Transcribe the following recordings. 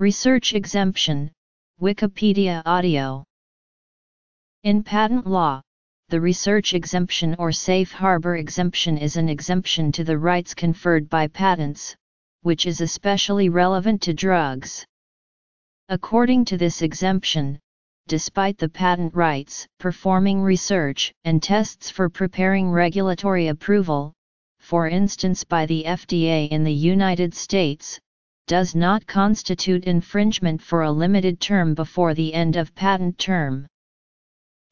Research exemption, Wikipedia audio. In patent law, the research exemption or safe harbor exemption is an exemption to the rights conferred by patents, which is especially relevant to drugs. According to this exemption, despite the patent rights, performing research and tests for preparing regulatory approval, for instance by the FDA in the United States, does not constitute infringement for a limited term before the end of patent term.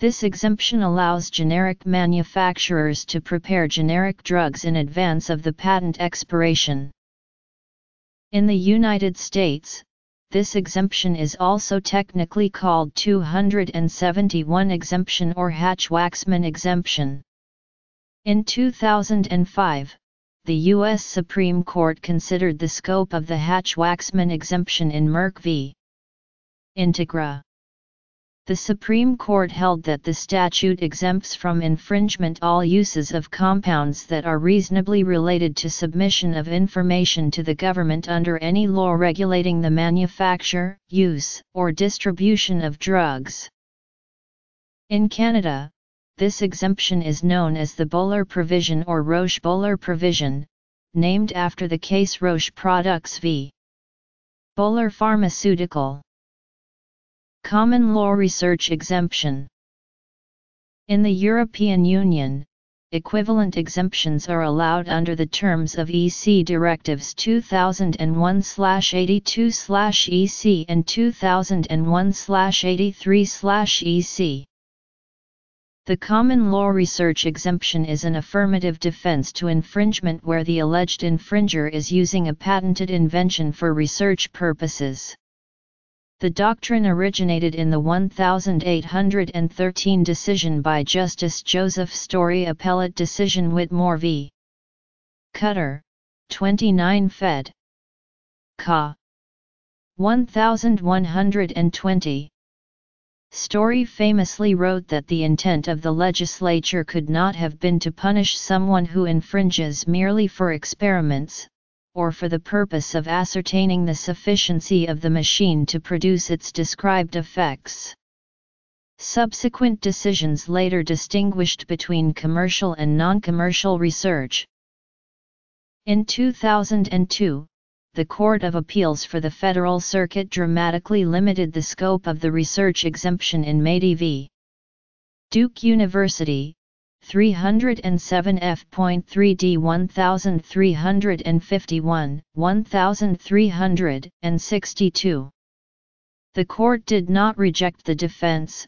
This exemption allows generic manufacturers to prepare generic drugs in advance of the patent expiration. In the United States, this exemption is also technically called 271 exemption or Hatch-Waxman exemption. In 2005, the U.S. Supreme Court considered the scope of the Hatch-Waxman exemption in Merck v. Integra. The Supreme Court held that the statute exempts from infringement all uses of compounds that are reasonably related to submission of information to the government under any law regulating the manufacture, use, or distribution of drugs. In Canada, this exemption is known as the Bowler provision or Roche Bowler provision, named after the case Roche Products v. Bowler Pharmaceutical. Common law research exemption. In the European Union, equivalent exemptions are allowed under the terms of EC Directives 2001/82/EC and 2001/83/EC. The common law research exemption is an affirmative defense to infringement where the alleged infringer is using a patented invention for research purposes. The doctrine originated in the 1813 decision by Justice Joseph Story, appellate decision Whitmore v. Cutter, 29 Fed. Ca. 1120. Story famously wrote that the intent of the legislature could not have been to punish someone who infringes merely for experiments, or for the purpose of ascertaining the sufficiency of the machine to produce its described effects. Subsequent decisions later distinguished between commercial and non-commercial research. In 2002, the Court of Appeals for the Federal Circuit dramatically limited the scope of the research exemption in Madey v. Duke University, 307 F.3d 1351, 1362. The court did not reject the defense,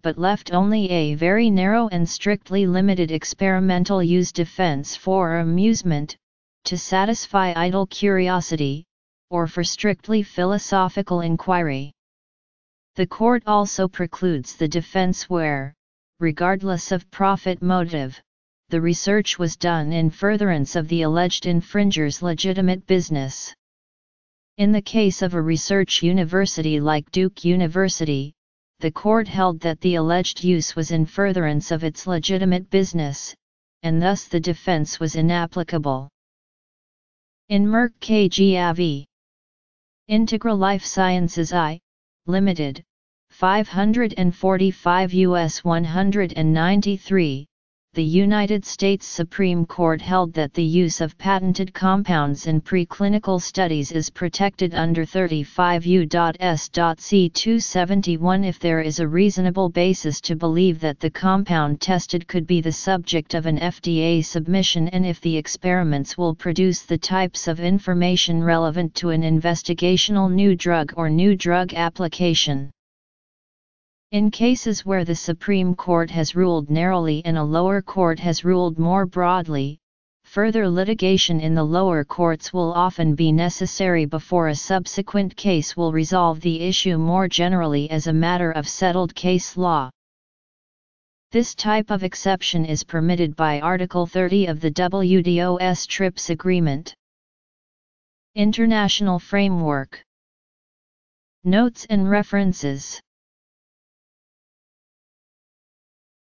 but left only a very narrow and strictly limited experimental use defense for amusement, to satisfy idle curiosity, or for strictly philosophical inquiry. The court also precludes the defense where, regardless of profit motive, the research was done in furtherance of the alleged infringer's legitimate business. In the case of a research university like Duke University, the court held that the alleged use was in furtherance of its legitimate business, and thus the defense was inapplicable. In Merck v. Integra Life Sciences I, Limited, 545 U.S. 193, the United States Supreme Court held that the use of patented compounds in preclinical studies is protected under 35 U.S.C. 271 if there is a reasonable basis to believe that the compound tested could be the subject of an FDA submission and if the experiments will produce the types of information relevant to an investigational new drug or new drug application. In cases where the Supreme Court has ruled narrowly and a lower court has ruled more broadly, further litigation in the lower courts will often be necessary before a subsequent case will resolve the issue more generally as a matter of settled case law. This type of exception is permitted by Article 30 of the WTO's TRIPS Agreement. International Framework. Notes and References.